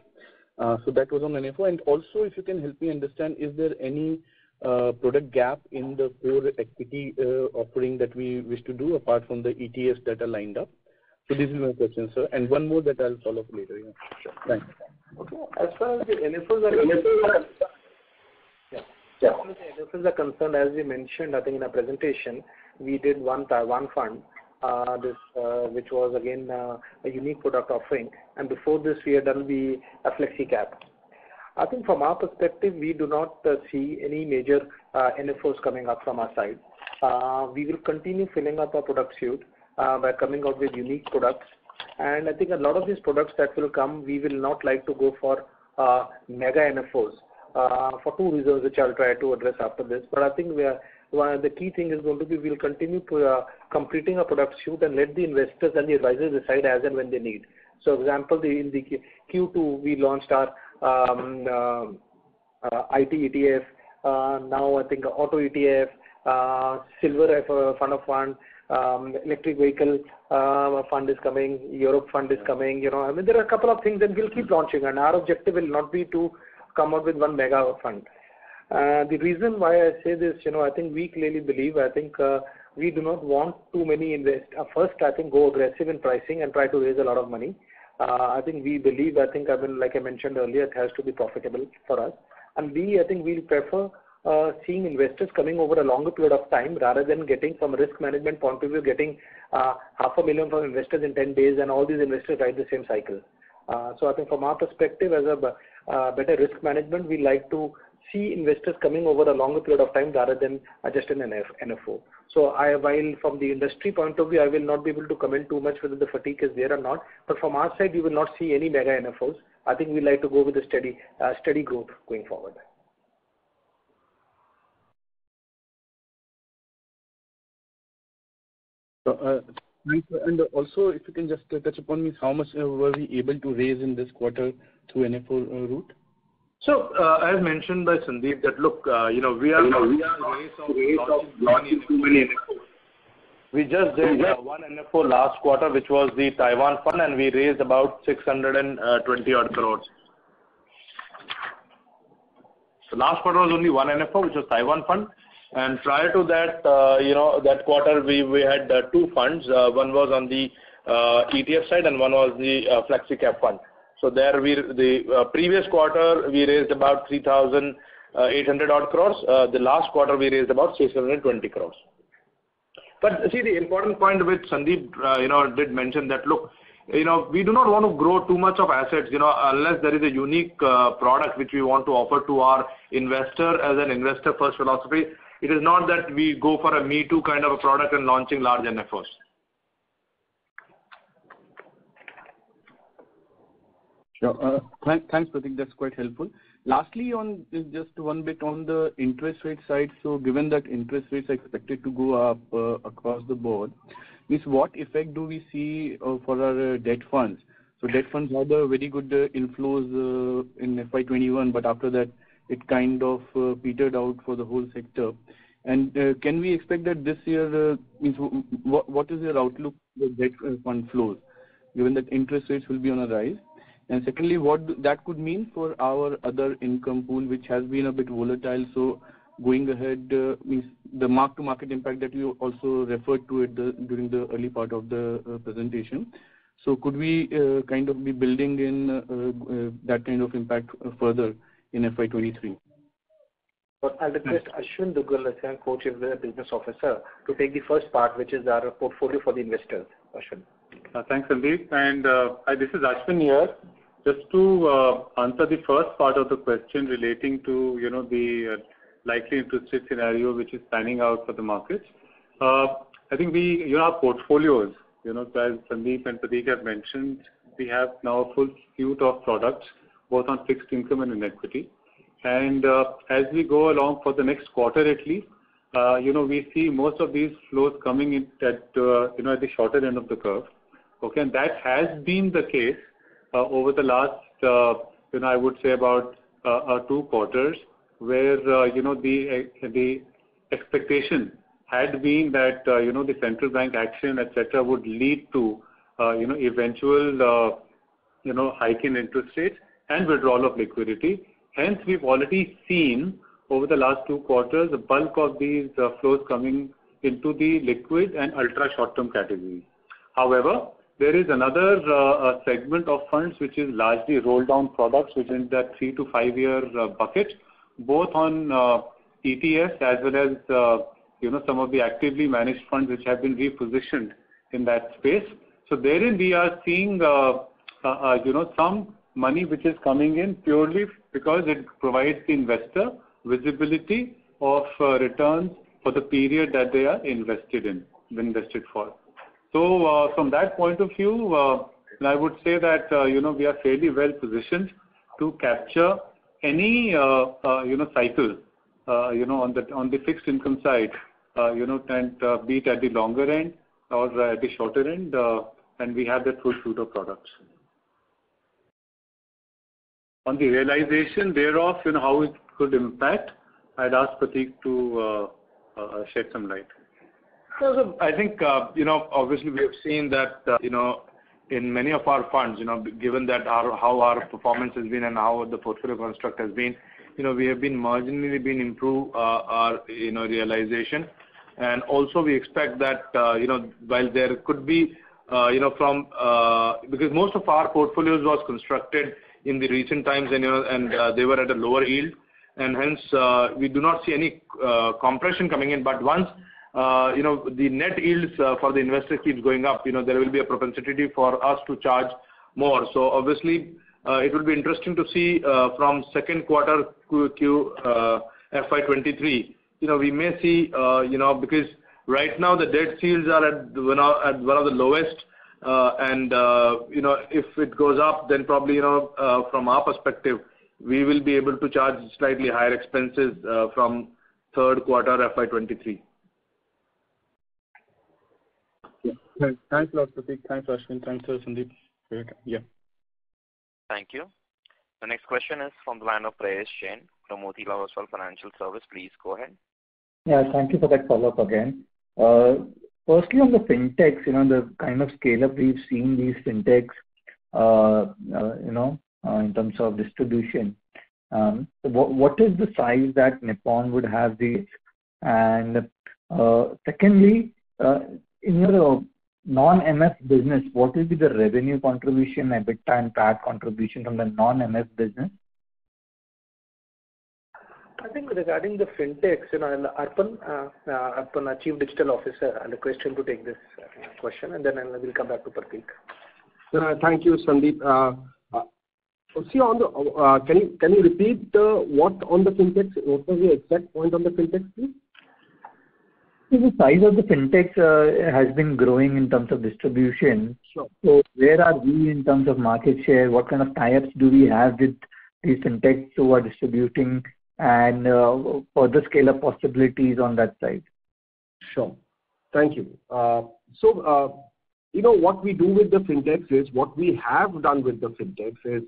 So that was on NFO. And also, if you can help me understand, is there any product gap in the core equity offering that we wish to do apart from the ETFs that are lined up? So this is my question, sir. And one more that I'll follow up later. Yeah. Sure. Thanks. Okay. As far as the NFOs are concerned, as we mentioned, I think in our presentation, we did one Taiwan fund, which was again a unique product offering. And before this, we had done the flexi cap. I think from our perspective, we do not see any major NFOs coming up from our side. We will continue filling up our product suite by coming out with unique products. And I think a lot of these products that will come, we will not like to go for mega NFOs for two reasons, which I'll try to address after this. But I think the key thing is going to be we'll continue completing our product suite and let the investors and the advisors decide as and when they need. So, for example, in the Q2, we launched our IT ETF, now I think auto ETF, silver fund of fund, electric vehicle fund is coming, Europe fund is coming, there are a couple of things that we'll keep launching, and our objective will not be to come up with one mega fund. The reason why I say this, I think we clearly believe, we do not want too many invest. First, I think go aggressive in pricing and try to raise a lot of money. I think we believe, like I mentioned earlier, it has to be profitable for us. And I think we'll prefer seeing investors coming over a longer period of time rather than getting, from a risk management point of view, getting $500,000 from investors in 10 days and all these investors ride the same cycle. So I think from our perspective, as a better risk management, we like to see investors coming over a longer period of time rather than just an NFO. So while from the industry point of view, I will not be able to comment too much whether the fatigue is there or not. But from our side, you will not see any mega NFOs. I think we like to go with a steady growth going forward. And also, if you can just touch upon me, how much were we able to raise in this quarter through NFO route? So, as mentioned by Sandeep, that look, we just did one NFO last quarter, which was the Taiwan fund, and we raised about 620 odd crores. So last quarter was only one NFO, which was Taiwan fund, and prior to that, that quarter we had two funds. One was on the ETF side, and one was the flexi cap fund. So there, the previous quarter, we raised about 3,800 odd crores. The last quarter, we raised about 620 crores. But see, the important point which Sandeep, did mention that, look, we do not want to grow too much of assets, unless there is a unique product which we want to offer to our investor as an investor first philosophy. It is not that we go for a Me Too kind of a product and launching large NFOs. Sure. Thanks, Prateek. That's quite helpful. Lastly, on just one bit on the interest rate side. So, given that interest rates are expected to go up across the board, what effect do we see for our debt funds? So, debt funds had a very good inflows in FY21, but after that, it kind of petered out for the whole sector. And can we expect that this year? What is your outlook for debt fund flows, given that interest rates will be on a rise? And secondly, what that could mean for our other income pool, which has been a bit volatile. So going ahead, means the mark-to-market impact that you also referred to it during the early part of the presentation. So could we kind of be building in that kind of impact further in FY23? Well, I'll request Ashwin Duggal, Assistant Coach and Business Officer, to take the first part, which is our portfolio for the investors. Ashwin. Thanks, Sandeep. And this is Ashwin here. Just to answer the first part of the question relating to the likely interest rate scenario which is panning out for the markets, I think we our portfolios, as Sandeep and Prateek have mentioned, we have now a full suite of products both on fixed income and in equity. And as we go along for the next quarter at least, we see most of these flows coming in at the shorter end of the curve. Okay, and that has been the case. Over the last, I would say about 2 quarters, where the expectation had been that the central bank action, etc., would lead to eventual hike in interest rates and withdrawal of liquidity. Hence, we've already seen over the last 2 quarters the bulk of these flows coming into the liquid and ultra short-term category. However, there is another segment of funds which is largely roll-down products, which is in that 3 to 5 year bucket, both on ETFs as well as some of the actively managed funds which have been repositioned in that space. So therein we are seeing some money which is coming in purely because it provides the investor visibility of returns for the period that they are invested for. So from that point of view, I would say that we are fairly well positioned to capture any cycle on the fixed income side, and be it at the longer end or at the shorter end, and we have that full suite of products. On the realization thereof, how it could impact, I'd ask Prateek to shed some light. I think, obviously we have seen that, in many of our funds, given that how our performance has been and how the portfolio construct has been, we have been marginally improve our, realization. And also we expect that, while there could be, because most of our portfolios was constructed in the recent times and they were at a lower yield. And hence, we do not see any compression coming in, but once the net yields for the investor keeps going up, there will be a propensity for us to charge more. So obviously, it will be interesting to see from second quarter FY23. We may see, because right now the debt yields are at one of the lowest, if it goes up, then probably from our perspective, we will be able to charge slightly higher expenses from third quarter FY23. Thanks a lot, Prateek. Thanks, Ashwin. Thanks, Sandeep. Yeah. Thank you. The next question is from the line of Prateek Jain from Motilal Oswal Financial Service. Please go ahead. Yeah, thank you for that follow-up again. Firstly, on the fintechs, the kind of scale-up we've seen these fintechs, in terms of distribution. What is the size that Nippon would have these? And secondly, in your non-MF business, what will be the revenue contribution, EBITDA and PAT contribution from the non-MF business? I think regarding the fintechs, Arpan, our Chief Digital Officer, I'll request him to take this question, and then we'll come back to Prateek. Thank you, Sandeep. Can you repeat what on the fintechs? What was the exact point on the fintechs, please? The size of the fintechs has been growing in terms of distribution. Sure. So where are we in terms of market share? What kind of tie-ups do we have with these fintechs who are distributing, and further scale-up possibilities on that side? Sure. Thank you. You know, what we do with the fintechs is, what we have done with the fintechs is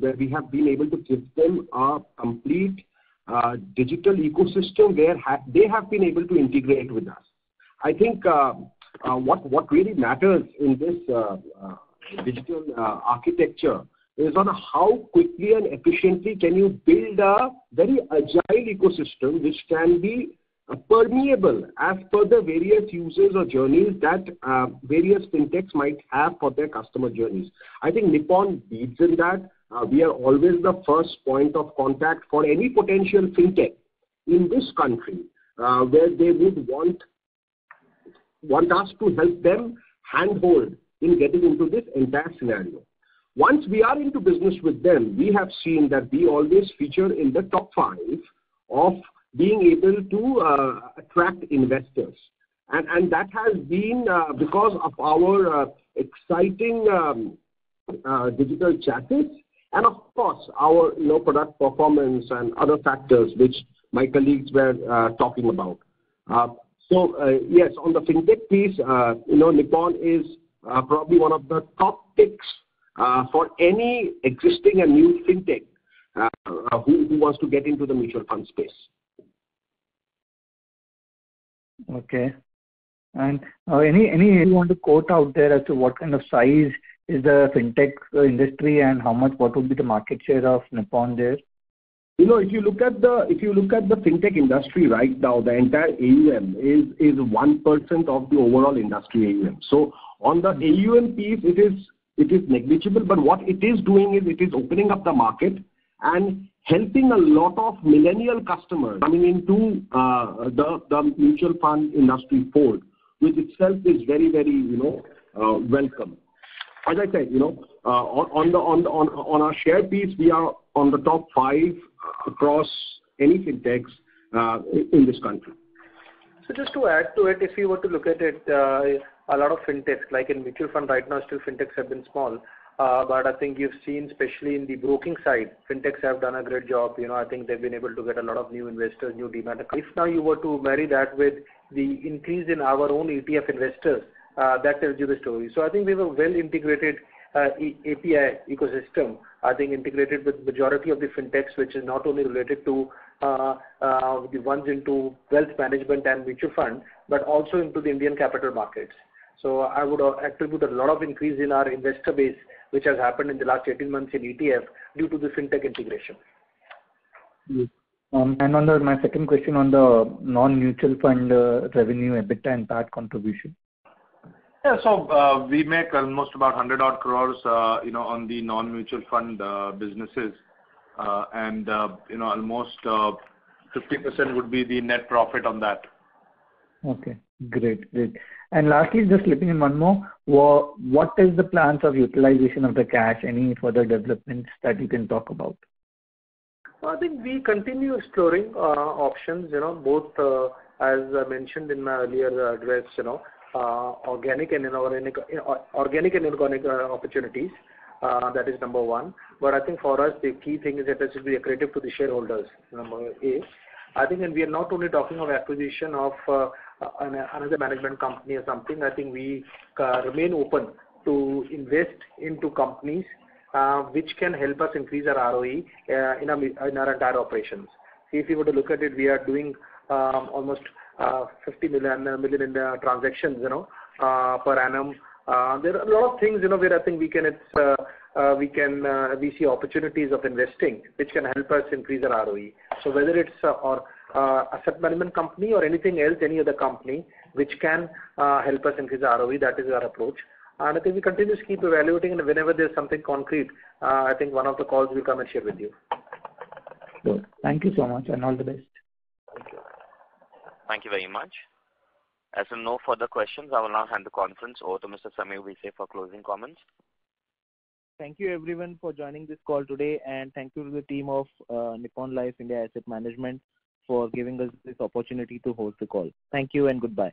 where we have been able to give them a complete digital ecosystem where they have been able to integrate with us. I think what really matters in this digital architecture is on how quickly and efficiently can you build a very agile ecosystem which can be permeable as per the various uses or journeys that various fintechs might have for their customer journeys. I think Nippon leads in that. We are always the first point of contact for any potential fintech in this country where they would want us to help them handhold in getting into this entire scenario. Once we are into business with them, we have seen that we always feature in the top 5 of being able to attract investors. And that has been because of our exciting digital chassis. And of course, our product performance and other factors which my colleagues were talking about. Yes, on the fintech piece, Nippon is probably one of the top picks for any existing and new fintech who wants to get into the mutual fund space. Okay. And you want to quote out there as to what kind of size is the fintech industry, and what would be the market share of Nippon there? You know, if you look at the fintech industry right now, the entire AUM is 1% of the overall industry AUM. So on the AUM piece, it is negligible, but what it is doing is it is opening up the market and helping a lot of millennial customers coming into the mutual fund industry fold, which itself is very, very welcome. As I said, on our share piece, we are on the top 5 across any fintechs in this country. So just to add to it, if you were to look at it, a lot of fintechs, like in mutual fund right now, still fintechs have been small. But I think you've seen, especially in the broking side, fintechs have done a great job. I think they've been able to get a lot of new investors, new demand. If now you were to marry that with the increase in our own ETF investors, that tells you the story. So I think we have a well-integrated API ecosystem, I think integrated with majority of the fintechs, which is not only related to the ones into wealth management and mutual fund, but also into the Indian capital markets. So I would attribute a lot of increase in our investor base, which has happened in the last 18 months in ETF due to the fintech integration. And on my second question on the non-mutual fund revenue, EBITDA and PAT contribution. Yeah, so we make almost about 100-odd crores, on the non-mutual fund businesses, and almost 50% would be the net profit on that. Okay, great. And lastly, just slipping in one more, what is the plans of utilization of the cash? Any further developments that you can talk about? Well, I think we continue exploring options, both as I mentioned in my earlier address, organic and inorganic opportunities. That is number 1. But I think for us, the key thing is that it should be accretive to the shareholders, number 8. I think, and we are not only talking of acquisition of another management company or something. I think we remain open to invest into companies which can help us increase our ROE in our entire operations. See, if you were to look at it, we are doing almost 50 million in transactions, per annum. There are a lot of things, where I think we see opportunities of investing, which can help us increase our ROE. So whether it's asset management company or anything else, any other company, which can help us increase our ROE, that is our approach. And I think we continue to keep evaluating, and whenever there's something concrete, I think one of the calls will come and share with you. Good. Thank you so much, and all the best. Thank you. Thank you very much. As there are no further questions, I will now hand the conference over to Mr. Sameer Vise for closing comments. Thank you everyone for joining this call today, and thank you to the team of Nippon Life India Asset Management for giving us this opportunity to host the call. Thank you and goodbye.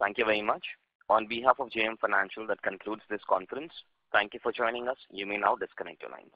Thank you very much. On behalf of JM Financial, that concludes this conference. Thank you for joining us. You may now disconnect your lines.